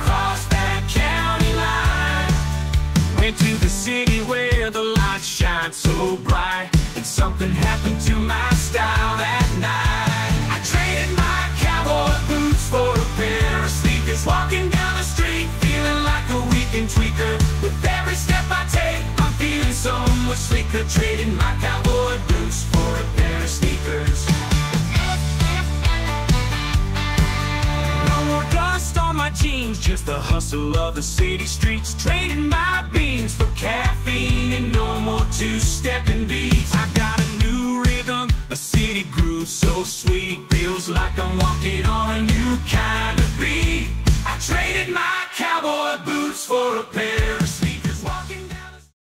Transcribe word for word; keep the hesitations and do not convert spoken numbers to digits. crossed that county line. Went to the city where the light shined so bright, and something happened to my style that night. I traded my cowboy boots for a pair of sneakers, walking down the street feeling like a weekend tweaker. With every step I take, I'm feeling so much sleeker. Trading my cowboy boots for a pair of sneakers. Jeans, just the hustle of the city streets. Trading my beans for caffeine and no more two-step.